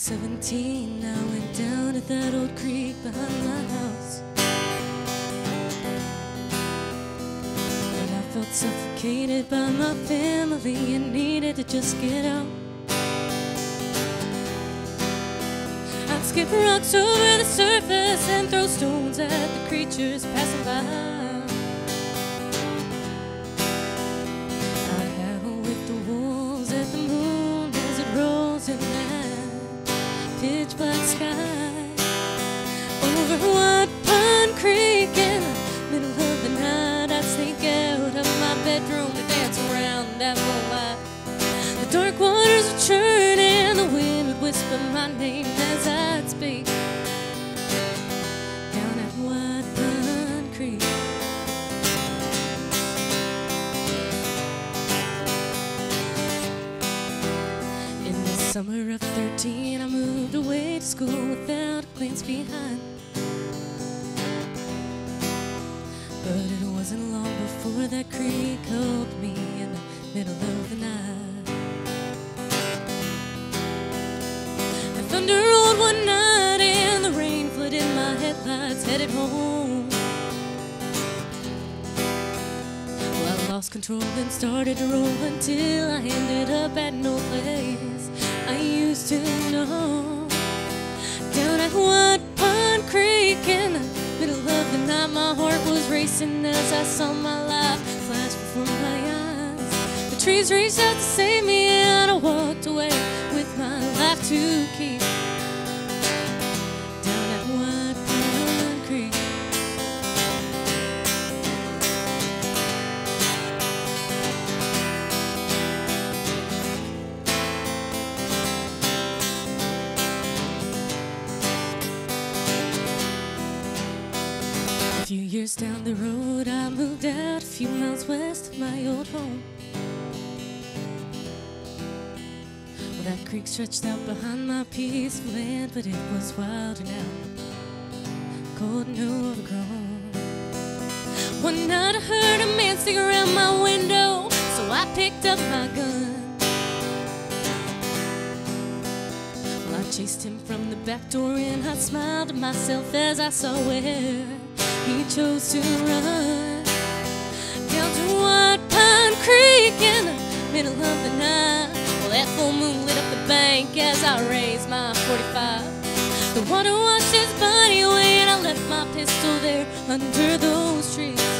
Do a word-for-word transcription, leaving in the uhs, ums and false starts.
seventeen, I went down at that old creek behind my house, and I felt suffocated by my family and needed to just get out. I'd skip rocks over the surface and throw stones at the creatures passing by. Pitch black sky over White Pine Creek. In the middle of the night, I'd sneak out of my bedroom to dance around that moonlight. The dark waters would churn and the wind would whisper my name as I'd speak. Down at White Pine Creek, in the summer of thirteen, I moved away to school without a glance behind. But it wasn't long before that creek called me in the middle of the night. The thunder rolled one night and the rain flooded my headlights, headed home. Well, I lost control and started to roll until I ended up at no place I used to know. Down at White Pine Creek in the middle of the night, my heart was racing as I saw my life flash before my eyes. The trees reached out to save me and I walked away with my life to keep. Down at White Pine Creek, a few years down the road, I moved out a few miles west of my old home. Well, that creek stretched out behind my peaceful land, but it was wilder now, cold and overgrown. One night I heard a man sing around my window, so I picked up my gun. Well, I chased him from the back door and I smiled to myself as I saw where he chose to run. Down to White Pine Creek in the middle of the night. Well, that full moon lit up the bank as I raised my forty-five. The water washed his body away and I left my pistol there under those trees.